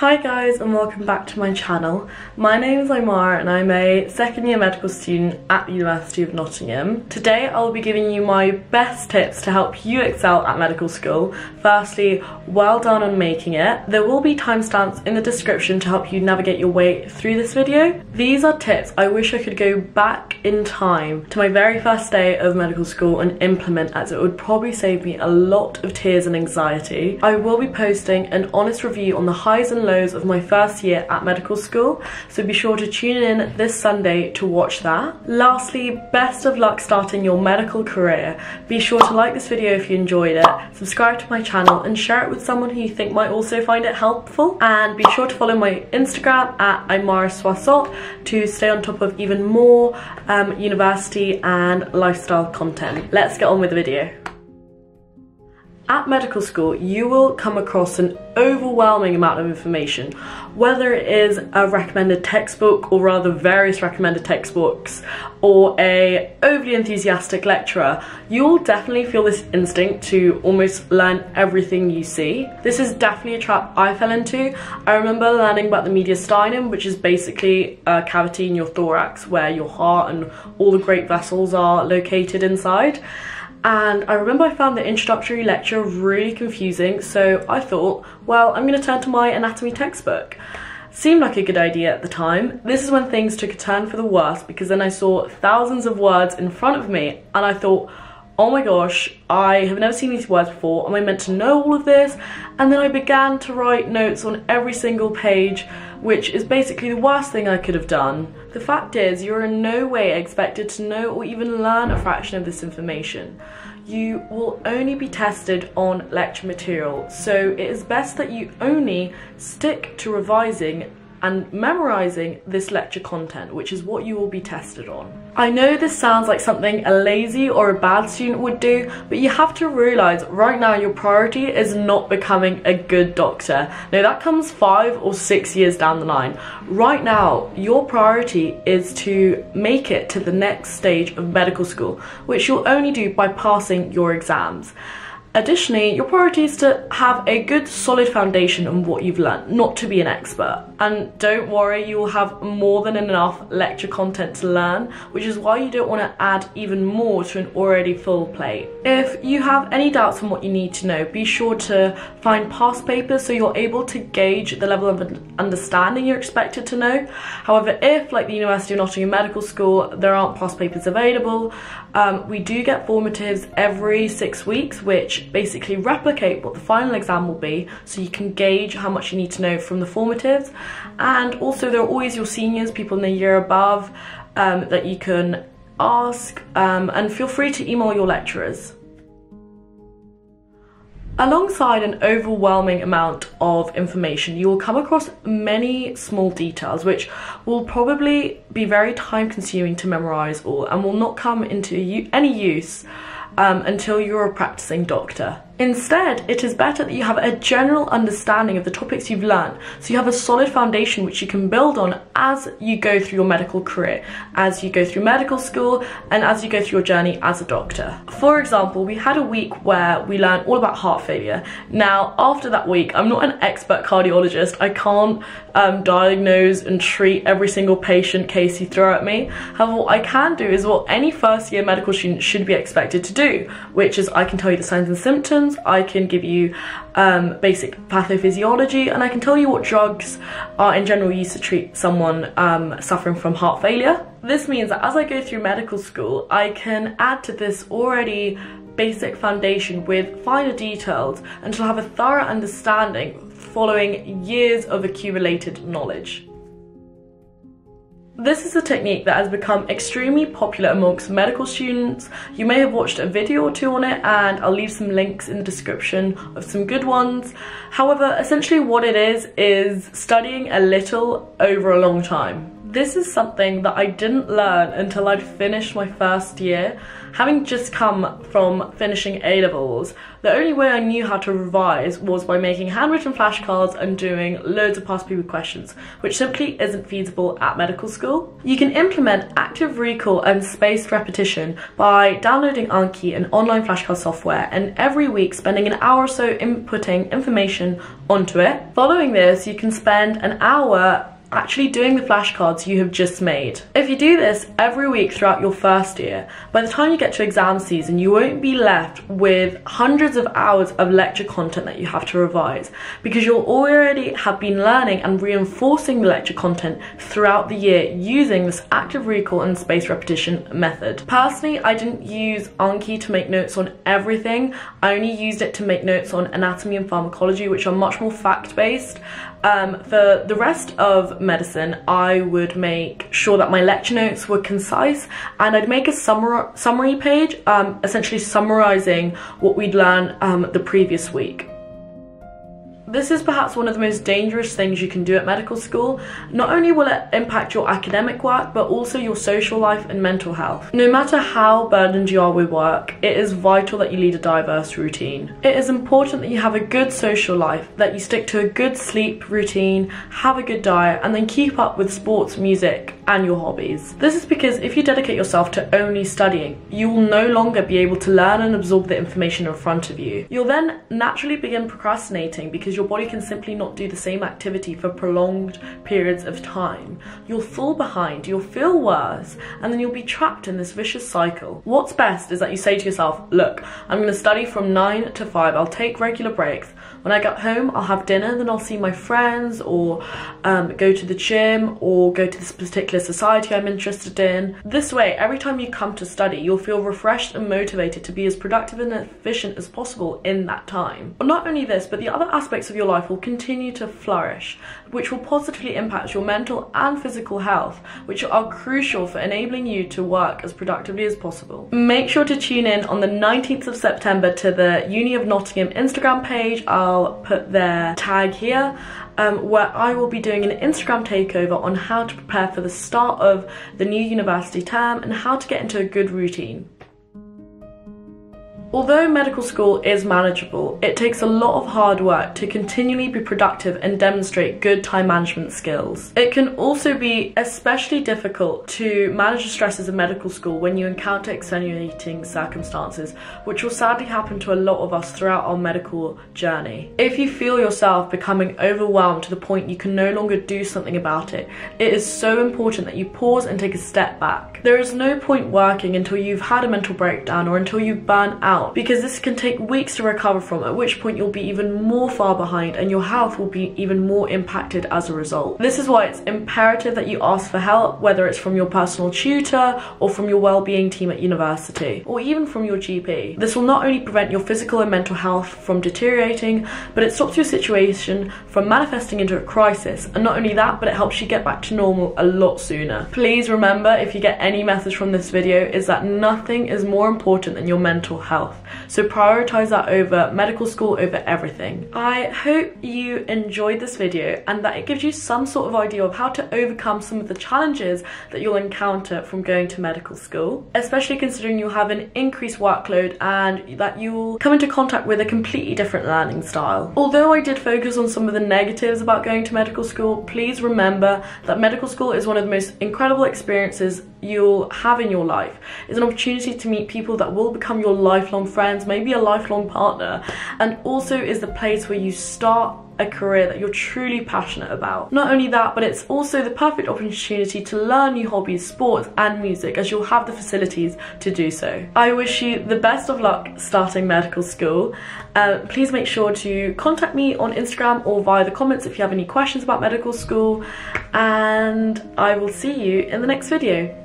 Hi guys and welcome back to my channel. My name is Aymara and I'm a second year medical student at the University of Nottingham. Today I'll be giving you my best tips to help you excel at medical school. Firstly, well done on making it. There will be timestamps in the description to help you navigate your way through this video. These are tips I wish I could go back in time to my very first day of medical school and implement, as it would probably save me a lot of tears and anxiety. I will be posting an honest review on the highs and lows of my first year at medical school, so be sure to tune in this Sunday to watch that. Lastly, best of luck starting your medical career. Be sure to like this video if you enjoyed it, subscribe to my channel and share it with someone who you think might also find it helpful, and be sure to follow my Instagram at aymara to stay on top of even more university and lifestyle content. Let's get on with the video. At medical school, you will come across an overwhelming amount of information, whether it is a recommended textbook, or rather various recommended textbooks, or a overly enthusiastic lecturer. You'll definitely feel this instinct to almost learn everything you see. This is definitely a trap I fell into. I remember learning about the mediastinum, which is basically a cavity in your thorax where your heart and all the great vessels are located inside. And I remember I found the introductory lecture really confusing, so I thought, well, I'm going to turn to my anatomy textbook. Seemed like a good idea at the time. This is when things took a turn for the worse, because then I saw thousands of words in front of me and I thought, oh my gosh, I have never seen these words before, am I meant to know all of this? And then I began to write notes on every single page, which is basically the worst thing I could have done. The fact is, you're in no way expected to know or even learn a fraction of this information. You will only be tested on lecture material, so it is best that you only stick to revising and memorising this lecture content, which is what you will be tested on. I know this sounds like something a lazy or a bad student would do, but you have to realise right now your priority is not becoming a good doctor. Now that comes 5 or 6 years down the line. Right now, your priority is to make it to the next stage of medical school, which you'll only do by passing your exams. Additionally, your priority is to have a good solid foundation on what you've learned, not to be an expert. And don't worry, you will have more than enough lecture content to learn, which is why you don't want to add even more to an already full plate. If you have any doubts on what you need to know, be sure to find past papers so you're able to gauge the level of understanding you're expected to know. However, if, like the University of Nottingham Medical School, there aren't past papers available, we do get formatives every 6 weeks, which basically replicate what the final exam will be, so you can gauge how much you need to know from the formatives. And also there are always your seniors, people in the year above, that you can ask, and feel free to email your lecturers. Alongside an overwhelming amount of information, you will come across many small details which will probably be very time consuming to memorise all and will not come into any use until you're a practicing doctor. Instead, it is better that you have a general understanding of the topics you've learned, so you have a solid foundation which you can build on as you go through your medical career, as you go through medical school, and as you go through your journey as a doctor. For example, we had a week where we learned all about heart failure. Now, after that week, I'm not an expert cardiologist. I can't diagnose and treat every single patient case you throw at me. However, what I can do is what any first year medical student should be expected to do, which is I can tell you the signs and symptoms, I can give you basic pathophysiology, and I can tell you what drugs are in general used to treat someone suffering from heart failure. This means that as I go through medical school, I can add to this already basic foundation with finer details until I have a thorough understanding following years of accumulated knowledge. This is a technique that has become extremely popular amongst medical students. You may have watched a video or two on it, and I'll leave some links in the description of some good ones. However, essentially what it is studying a little over a long time. This is something that I didn't learn until I'd finished my first year. Having just come from finishing A-levels, the only way I knew how to revise was by making handwritten flashcards and doing loads of past paper questions, which simply isn't feasible at medical school. You can implement active recall and spaced repetition by downloading Anki, an online flashcard software, and every week spending an hour or so inputting information onto it. Following this, you can spend an hour actually doing the flashcards you have just made. If you do this every week throughout your first year, by the time you get to exam season, you won't be left with hundreds of hours of lecture content that you have to revise, because you'll already have been learning and reinforcing the lecture content throughout the year using this active recall and spaced repetition method. Personally, I didn't use Anki to make notes on everything. I only used it to make notes on anatomy and pharmacology, which are much more fact-based. For the rest of medicine, I would make sure that my lecture notes were concise, and I'd make a summary page, essentially summarising what we'd learned the previous week. This is perhaps one of the most dangerous things you can do at medical school. Not only will it impact your academic work, but also your social life and mental health. No matter how burdened you are with work, it is vital that you lead a diverse routine. It is important that you have a good social life, that you stick to a good sleep routine, have a good diet, and then keep up with sports, music, and your hobbies. This is because if you dedicate yourself to only studying, you will no longer be able to learn and absorb the information in front of you. You'll then naturally begin procrastinating because your body can simply not do the same activity for prolonged periods of time. You'll fall behind, you'll feel worse, and then you'll be trapped in this vicious cycle. What's best is that you say to yourself, look, I'm going to study from 9 to 5, I'll take regular breaks. When I get home, I'll have dinner, then I'll see my friends, or go to the gym, or go to this particular society I'm interested in. This way, every time you come to study, you'll feel refreshed and motivated to be as productive and efficient as possible in that time. But not only this, but the other aspects of your life will continue to flourish, which will positively impact your mental and physical health, which are crucial for enabling you to work as productively as possible. Make sure to tune in on the 19th of September to the Uni of Nottingham Instagram page. I'll put their tag here, where I will be doing an Instagram takeover on how to prepare for the start of the new university term and how to get into a good routine. Although medical school is manageable, it takes a lot of hard work to continually be productive and demonstrate good time management skills. It can also be especially difficult to manage the stresses of medical school when you encounter extenuating circumstances, which will sadly happen to a lot of us throughout our medical journey. If you feel yourself becoming overwhelmed to the point you can no longer do something about it, it is so important that you pause and take a step back. There is no point working until you've had a mental breakdown or until you burn out, because this can take weeks to recover from, at which point you'll be even more far behind and your health will be even more impacted as a result. This is why it's imperative that you ask for help, whether it's from your personal tutor or from your well-being team at university, or even from your GP. This will not only prevent your physical and mental health from deteriorating, but it stops your situation from manifesting into a crisis, and not only that, but it helps you get back to normal a lot sooner. Please remember, if you get any message from this video, is that nothing is more important than your mental health. So prioritize that over medical school, over everything. I hope you enjoyed this video and that it gives you some sort of idea of how to overcome some of the challenges that you'll encounter from going to medical school, especially considering you'll have an increased workload and that you'll come into contact with a completely different learning style. Although I did focus on some of the negatives about going to medical school, please remember that medical school is one of the most incredible experiences you'll have in your life. It's an opportunity to meet people that will become your lifelong friends, maybe a lifelong partner, and also is the place where you start a career that you're truly passionate about. Not only that, but it's also the perfect opportunity to learn new hobbies, sports and music, as you'll have the facilities to do so. I wish you the best of luck starting medical school. Please make sure to contact me on Instagram or via the comments if you have any questions about medical school, and I will see you in the next video.